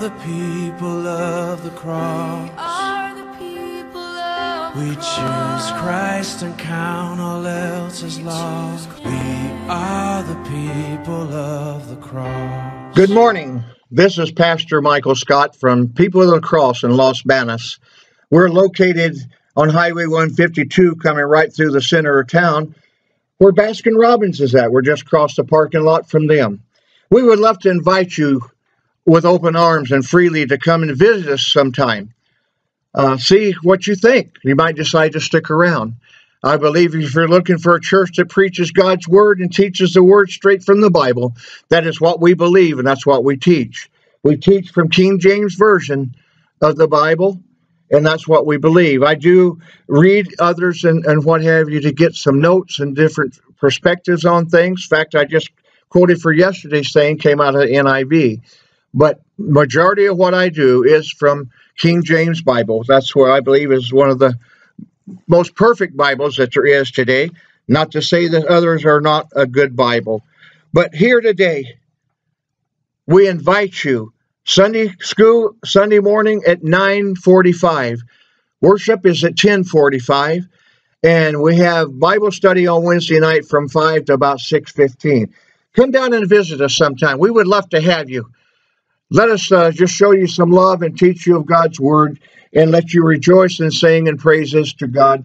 the people of the cross. We are the people of the cross. We choose Christ and count all else as lost. We are the people of the cross. Good morning. This is Pastor Michael Scott from People of the Cross in Los Banos. We're located on Highway 152, coming right through the center of town, where Baskin Robbins is at. We're just across the parking lot from them. We would love to invite you with open arms and freely to come and visit us sometime. See what you think. You might decide to stick around. I believe if you're looking for a church that preaches God's Word and teaches the Word straight from the Bible, that is what we believe and that's what we teach. We teach from King James Version of the Bible, and that's what we believe. I do read others and what have you to get some notes and different perspectives on things. In fact, I just quoted for yesterday's thing, came out of the NIV. But majority of what I do is from King James Bible. That's what I believe is one of the most perfect Bibles that there is today. Not to say that others are not a good Bible. But here today, we invite you. Sunday school, Sunday morning at 9:45. Worship is at 10:45. And we have Bible study on Wednesday night from 5 to about 6:15. Come down and visit us sometime. We would love to have you. Let us just show you some love and teach you of God's Word and let you rejoice and sing and praises to God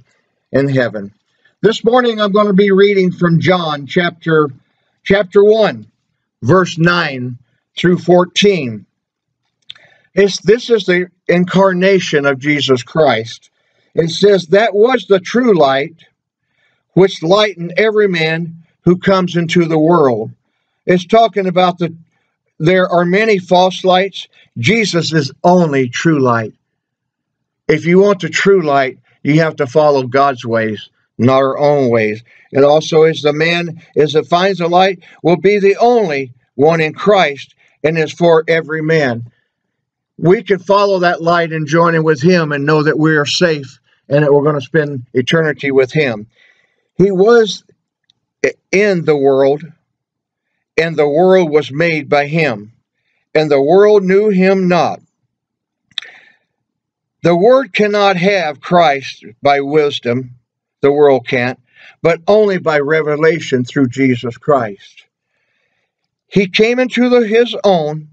in heaven. This morning I'm going to be reading from John chapter 1, verse 9 through 14. This is the incarnation of Jesus Christ. It says, "That was the true light, which lightened every man who comes into the world." It's talking about there are many false lights. Jesus is only true light. If you want the true light, you have to follow God's ways, not our own ways. It also is the man that finds the light will be the only one in Christ, and is for every man. We can follow that light and join in with him and know that we are safe and that we're going to spend eternity with him. He was in the world, and the world was made by him, and the world knew him not. The Word cannot have Christ by wisdom, the world can't, but only by revelation through Jesus Christ. He came into his own,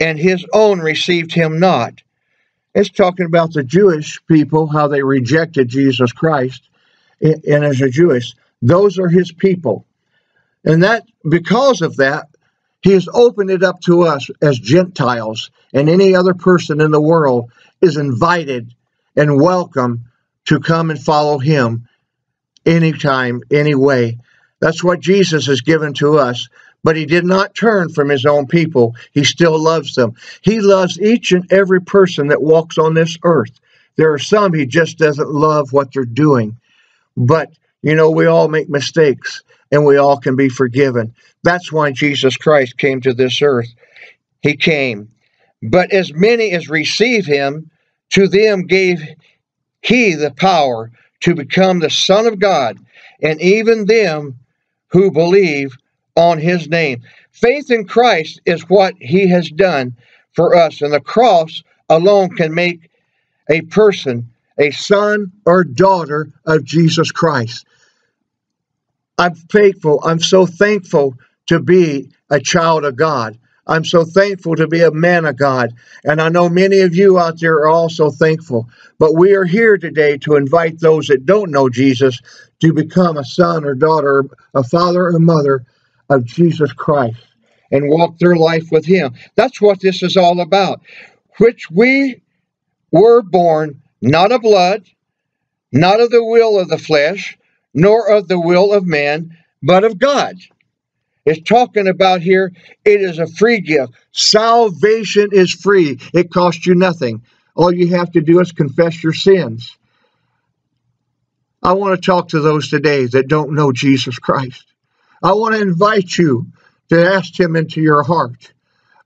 and his own received him not. It's talking about the Jewish people, how they rejected Jesus Christ, and as a Jewish, those are his people. And that, because of that, he has opened it up to us as Gentiles, and any other person in the world is invited and welcome to come and follow him anytime, any way. That's what Jesus has given to us, but he did not turn from his own people. He still loves them. He loves each and every person that walks on this earth. There are some he just doesn't love what they're doing, but you know, we all make mistakes, and we all can be forgiven. That's why Jesus Christ came to this earth. He came. But as many as received him, to them gave he the power to become the Son of God, and even them who believe on his name. Faith in Christ is what he has done for us, and the cross alone can make a person a son or daughter of Jesus Christ. I'm faithful. I'm so thankful to be a child of God. I'm so thankful to be a man of God. And I know many of you out there are also thankful. But we are here today to invite those that don't know Jesus to become a son or daughter, a father or mother of Jesus Christ, and walk their life with him. That's what this is all about. Which we were born not of blood, not of the will of the flesh, nor of the will of man, but of God. It's talking about here, it is a free gift. Salvation is free. It costs you nothing. All you have to do is confess your sins. I want to talk to those today that don't know Jesus Christ. I want to invite you to ask him into your heart.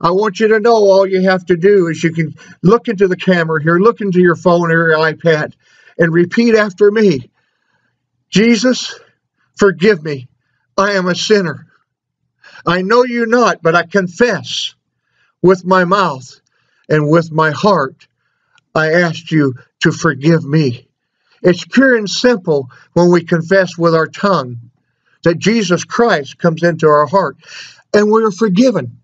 I want you to know all you have to do is you can look into the camera here, look into your phone or your iPad, and repeat after me. Jesus, forgive me. I am a sinner. I know you not, but I confess with my mouth and with my heart, I asked you to forgive me. It's pure and simple when we confess with our tongue that Jesus Christ comes into our heart and we are forgiven.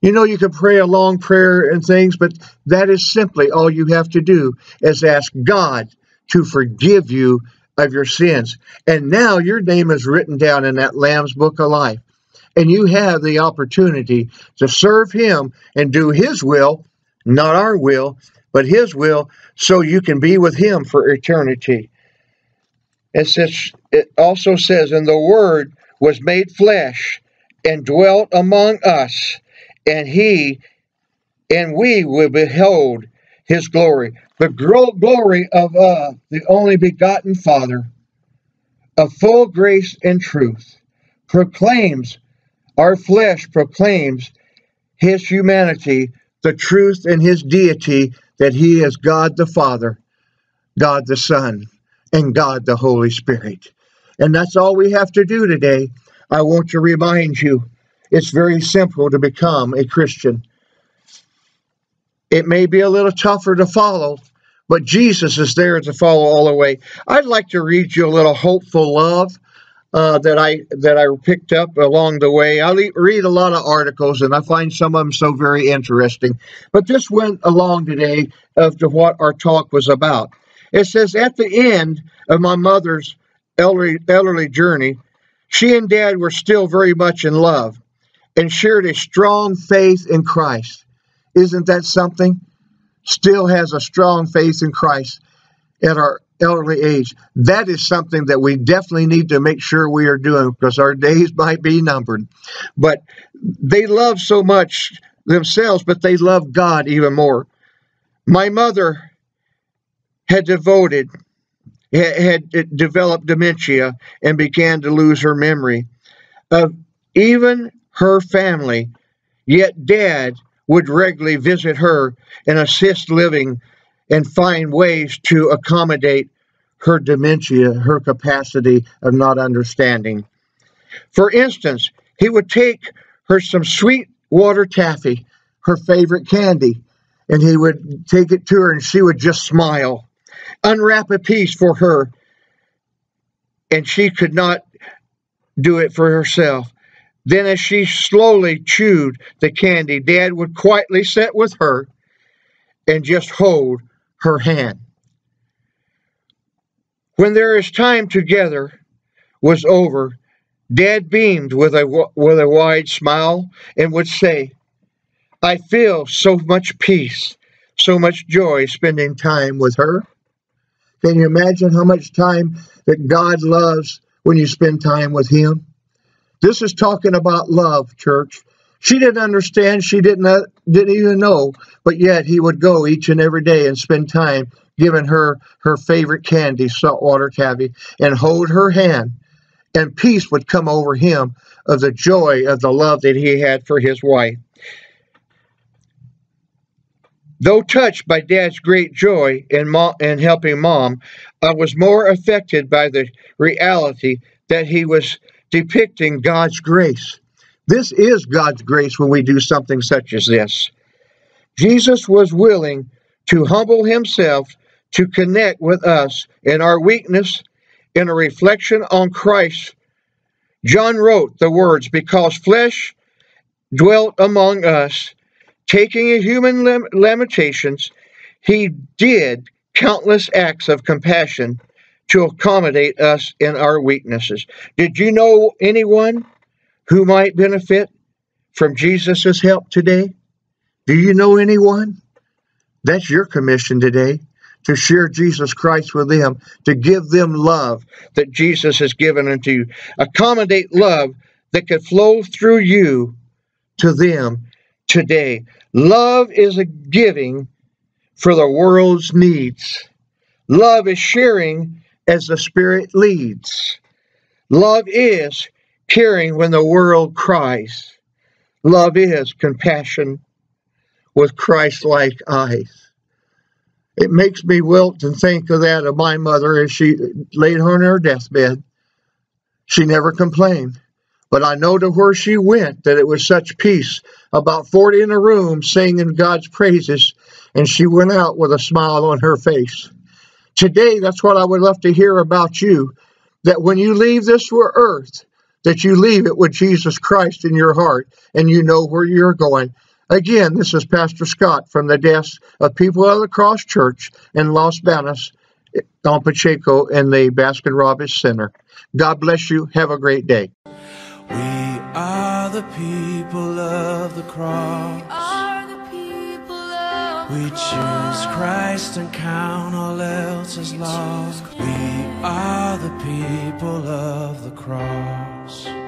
You know, you can pray a long prayer and things, but that is simply all you have to do is ask God to forgive you of your sins. And now your name is written down in that Lamb's Book of Life. And you have the opportunity to serve Him and do His will, not our will, but His will, so you can be with Him for eternity. It also says, and the Word was made flesh and dwelt among us, and we will behold His glory, the glory of the only begotten Father, of full grace and truth, proclaims, our flesh proclaims His humanity, the truth in His deity, that He is God the Father, God the Son, and God the Holy Spirit. And that's all we have to do today. I want to remind you, it's very simple to become a Christian. It may be a little tougher to follow, but Jesus is there to follow all the way. I'd like to read you a little hopeful love that I picked up along the way. I read a lot of articles, and I find some of them so very interesting. But this went along today as to what our talk was about. It says, at the end of my mother's elderly journey, she and Dad were still very much in love and shared a strong faith in Christ. Isn't that something? Still has a strong faith in Christ at our elderly age. That is something that we definitely need to make sure we are doing, because our days might be numbered. But they love so much themselves, but they love God even more. My mother had developed dementia and began to lose her memory of even her family, yet Dad would regularly visit her and assist living and find ways to accommodate her dementia, her capacity of not understanding. For instance, he would take her some sweet water taffy, her favorite candy, and he would take it to her and she would just smile, unwrap a piece for her, and she could not do it for herself. Then as she slowly chewed the candy, Dad would quietly sit with her and just hold her hand. When there is time together was over, Dad beamed with a wide smile and would say, I feel so much peace, so much joy spending time with her. Can you imagine how much time that God loves when you spend time with Him? This is talking about love, church. She didn't understand, she didn't even know, but yet he would go each and every day and spend time giving her her favorite candy, saltwater taffy, and hold her hand, and peace would come over him of the joy of the love that he had for his wife. Though touched by Dad's great joy in helping Mom, I was more affected by the reality that he was depicting God's grace. This is God's grace when we do something such as this. Jesus was willing to humble Himself to connect with us in our weakness, in a reflection on Christ. John wrote the words, because flesh dwelt among us, taking a human limitations, He did countless acts of compassion to accommodate us in our weaknesses. Did you know anyone who might benefit from Jesus' help today? Do you know anyone? That's your commission today, to share Jesus Christ with them, to give them love that Jesus has given unto you. Accommodate love that could flow through you to them today. Love is a giving for the world's needs. Love is sharing as the Spirit leads. Love is caring when the world cries. Love is compassion with Christ-like eyes. It makes me wilt and think of that of my mother as she laid her on her deathbed. She never complained, But I know to where she went that it was such peace, about 40 in a room singing God's praises, and she went out with a smile on her face. Today, that's what I would love to hear about you, that when you leave this earth, that you leave it with Jesus Christ in your heart, and you know where you're going. Again, this is Pastor Scott from the desk of People of the Cross Church in Los Banos, Don Pacheco, in the Baskin Robbins Center. God bless you. Have a great day. We are the people of the cross. We are the people of the cross. We choose Christ and count all else as lost. We are the people of the cross.